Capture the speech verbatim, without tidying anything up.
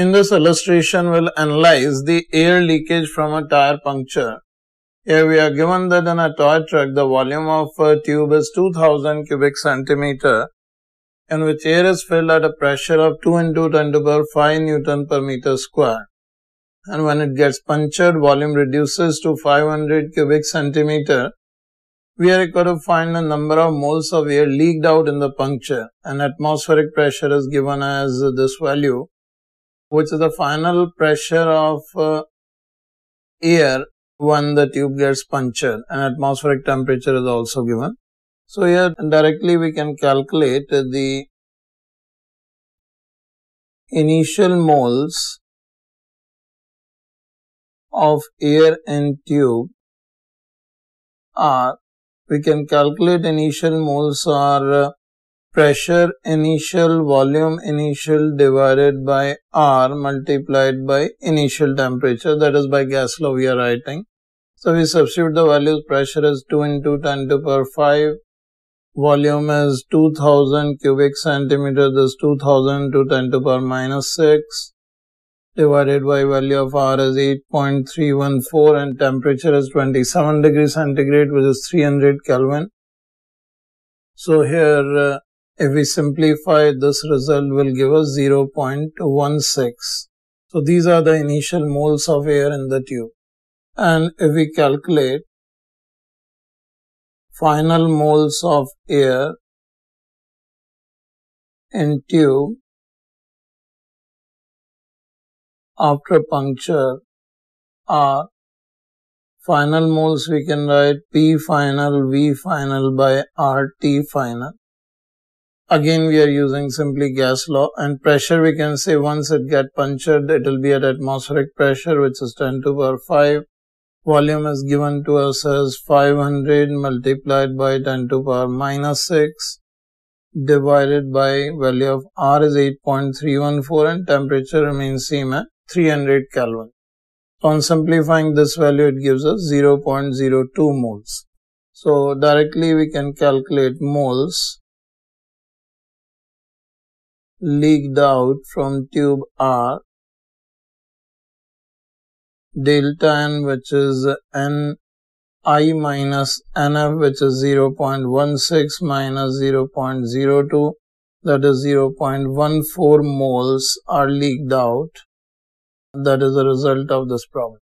In this illustration, we will analyze the air leakage from a tire puncture. Here we are given that in a toy truck, the volume of a tube is two thousand cubic centimeter, in which air is filled at a pressure of two into ten to the power five Newton per meter square. And when it gets punctured, volume reduces to five hundred cubic centimeter. We are required to find the number of moles of air leaked out in the puncture, and atmospheric pressure is given as this value, which is the final pressure of uh, air when the tube gets punctured, and atmospheric temperature is also given. So, here directly we can calculate the initial moles of air in tube are, we can calculate initial moles are pressure initial, volume initial divided by R multiplied by initial temperature, that is by gas law we are writing. So, we substitute the values. Pressure is two into ten to the power five, volume is two thousand cubic centimeter, this two thousand into ten to the power minus six, divided by value of R is eight point three one four, and temperature is twenty-seven degrees centigrade, which is three hundred Kelvin. So, here uh, if we simplify, this result will give us zero point one six. So, these are the initial moles of air in the tube. And if we calculate final moles of air in tube after puncture are final moles, we can write P final, V final by R T final. Again, we are using simply gas law, and pressure we can say once it gets punctured, it will be at atmospheric pressure, which is ten to the power five. Volume is given to us as five hundred multiplied by ten to the power minus six divided by value of R is eight point three one four, and temperature remains same at three hundred Kelvin. On simplifying this value, it gives us zero point zero two moles. So, directly we can calculate moles leaked out from tube R, delta N, which is N I minus N F, which is zero point one six minus zero point zero two, that is zero point one four moles are leaked out. That is the result of this problem.